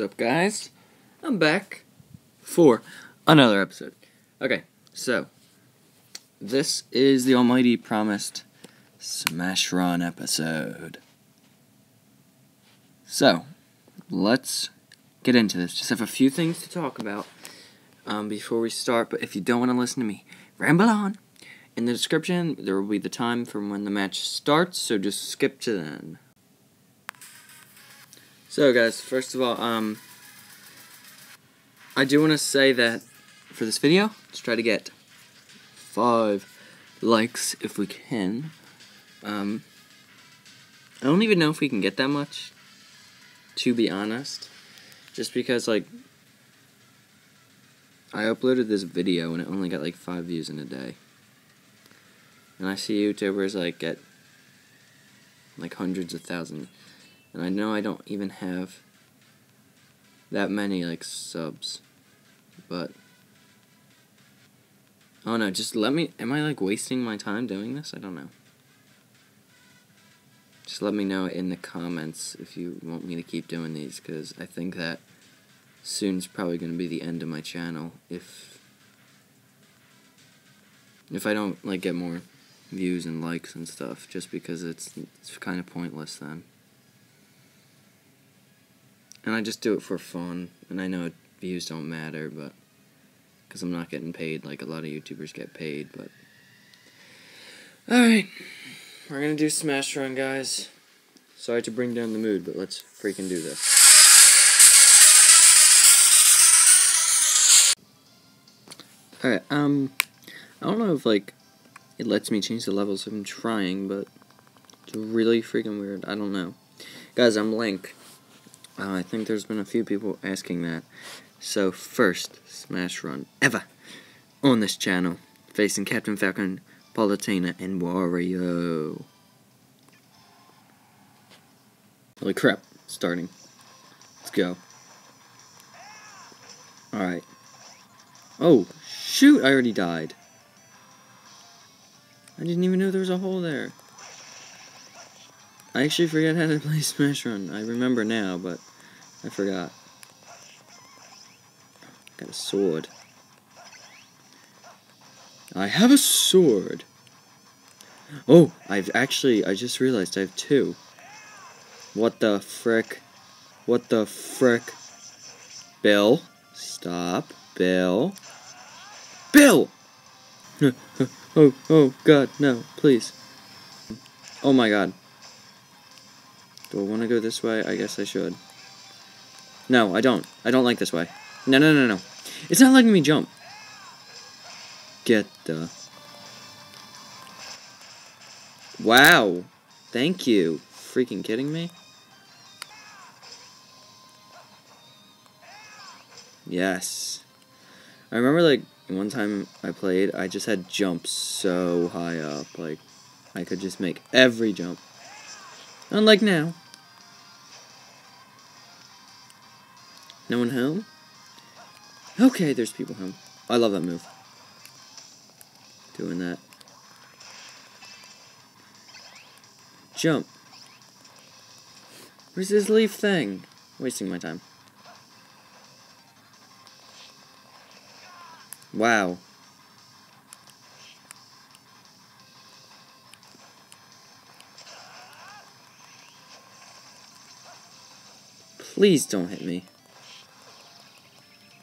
What's up, guys? I'm back for another episode. Okay, so this is the almighty promised Smash Run episode. So, let's get into this. Just have a few things to talk about before we start, but if you don't want to listen to me, ramble on. In the description, there will be the time from when the match starts, so just skip to then. So guys, first of all, I do want to say that for this video, let's try to get 5 likes if we can. I don't even know if we can get that much, to be honest, just because, like, I uploaded this video and it only got like 5 views in a day, and I see YouTubers like get like hundreds of thousands. And I know I don't even have that many, like, subs. But, oh no, just let me, am I, like, wasting my time doing this? I don't know. Just let me know in the comments if you want me to keep doing these, because I think that soon's probably going to be the end of my channel if I don't, like, get more views and likes and stuff, just because it's kind of pointless then. And I just do it for fun, and I know views don't matter, but because I'm not getting paid like a lot of YouTubers get paid, but alright, we're gonna do Smash Run, guys. Sorry to bring down the mood, but let's freaking do this. Alright, I don't know if, like, it lets me change the levels if I'm trying, but it's really freaking weird, I don't know. Guys, I'm Link. I think there's been a few people asking that. So, first Smash Run ever on this channel, facing Captain Falcon, Palutena, and Wario. Holy crap, starting. Let's go. Alright. Oh, shoot, I already died. I didn't even know there was a hole there. I actually forgot how to play Smash Run. I remember now, but I forgot. Got a sword. I have a sword! Oh, I just realized I have 2. What the frick? What the frick? Bill. Stop. Bill. Bill! Oh, God, no, please. Oh my God. Do I want to go this way? I guess I should. No, I don't. I don't like this way. No. It's not letting me jump. Get the... Wow. Thank you. Freaking kidding me? Yes. I remember, like, one time I played, I just had jumps so high up. Like, I could just make every jump. Unlike now. No one home? Okay, there's people home. I love that move. Doing that. Jump. Where's this leaf thing? Wasting my time. Wow. Please don't hit me.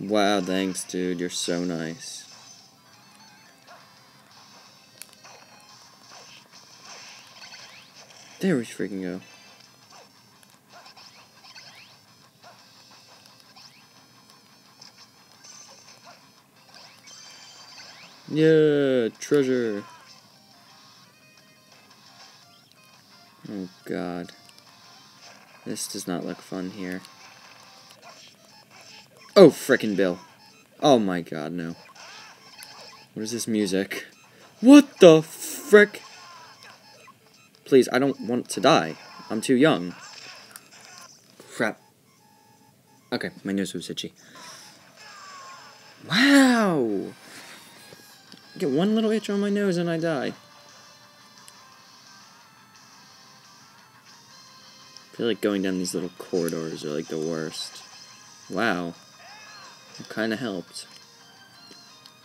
Wow, thanks, dude. You're so nice. There we freaking go. Yeah, treasure. Oh, God. This does not look fun here. Oh, frickin' Bill. Oh my God, no. What is this music? What the frick? Please, I don't want to die. I'm too young. Crap. Okay, my nose was itchy. Wow! I get one little itch on my nose and I die. I feel like going down these little corridors are like the worst. Wow. It kinda helped.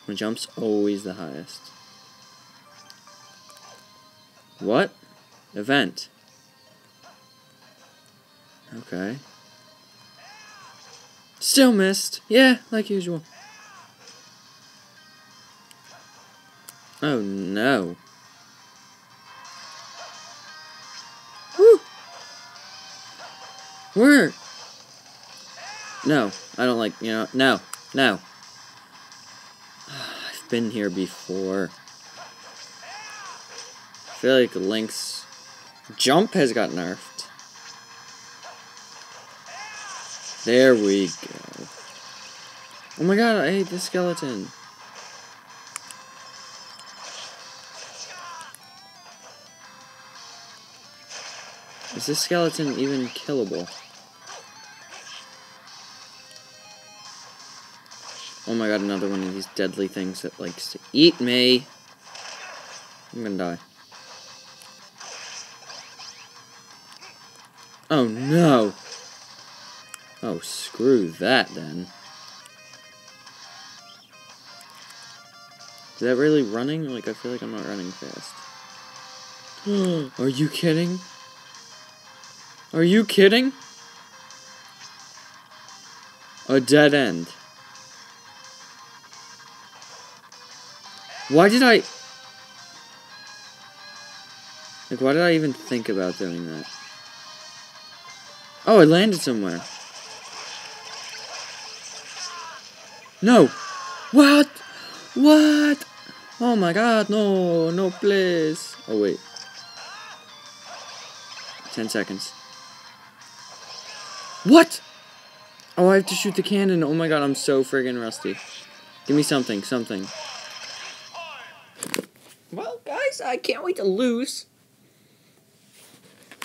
My jump's always the highest. What? Event. Okay. Still missed! Yeah, like usual. Oh no. Woo! We're... No, I don't like, you know, no, no. I've been here before. I feel like Link's jump has got nerfed. There we go. Oh my god, I hate the skeleton. Is this skeleton even killable? Oh my god, another one of these deadly things that likes to eat me. I'm gonna die. Oh no! Oh, screw that then. Is that really running? Like, I feel like I'm not running fast. Are you kidding? Are you kidding? A dead end. Why did I... Like, why did I even think about doing that? Oh, I landed somewhere. No! What? What? Oh my god, no! No, please! Oh, wait. 10 seconds. What? Oh, I have to shoot the cannon. Oh my god, I'm so friggin' rusty. Give me something, something. Well, guys, I can't wait to lose.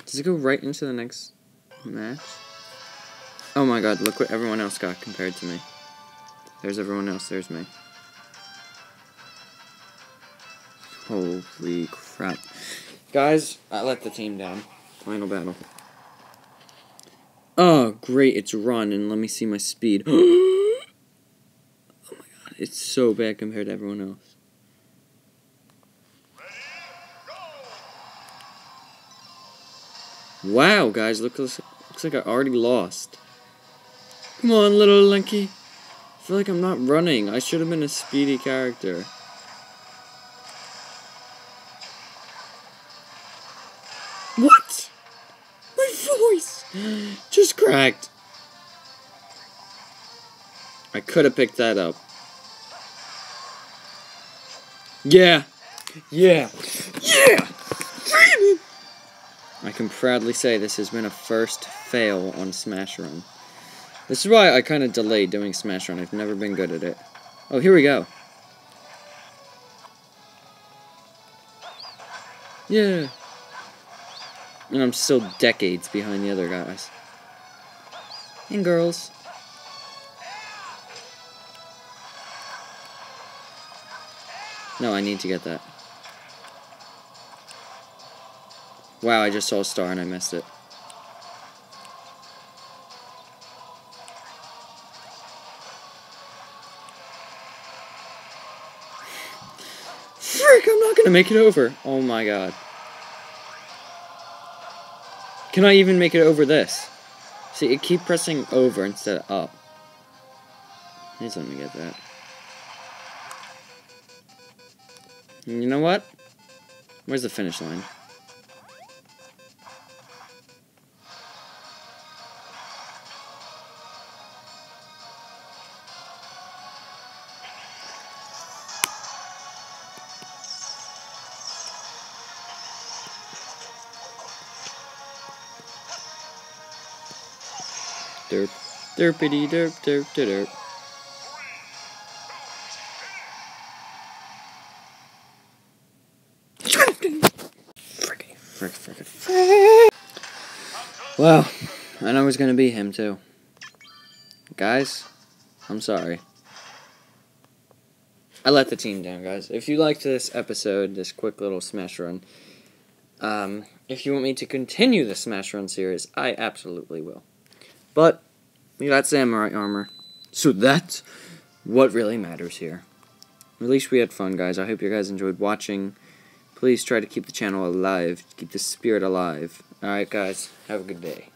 Does it go right into the next match? Oh my god, look what everyone else got compared to me. There's everyone else, there's me. Holy crap. Guys, I let the team down. Final battle. Oh, great, it's run, and let me see my speed. Oh my god, it's so bad compared to everyone else. Wow, guys, looks like I already lost. Come on, little Linky. I feel like I'm not running. I should have been a speedy character. What? My voice just cracked. I could have picked that up. Yeah. Yeah. Yeah. I can proudly say this has been a first fail on Smash Run. This is why I kind of delayed doing Smash Run. I've never been good at it. Oh, here we go. Yeah. And I'm still decades behind the other guys. And girls. No, I need to get that. Wow, I just saw a star and I missed it. Frick, I'm not gonna make it over. Oh my god. Can I even make it over this? See, I keep pressing over instead of up. Please let me get that. And you know what? Where's the finish line? Derp, derpity, derp, derp, derp, derp. Frickity, frick, frickity. Well, I know it's gonna be him too. Guys, I'm sorry. I let the team down, guys. If you liked this episode, this quick little Smash Run, if you want me to continue the Smash Run series, I absolutely will. But We got samurai armor. So that's what really matters here. At least we had fun, guys. I hope you guys enjoyed watching. Please try to keep the channel alive. Keep the spirit alive. Alright, guys. Have a good day.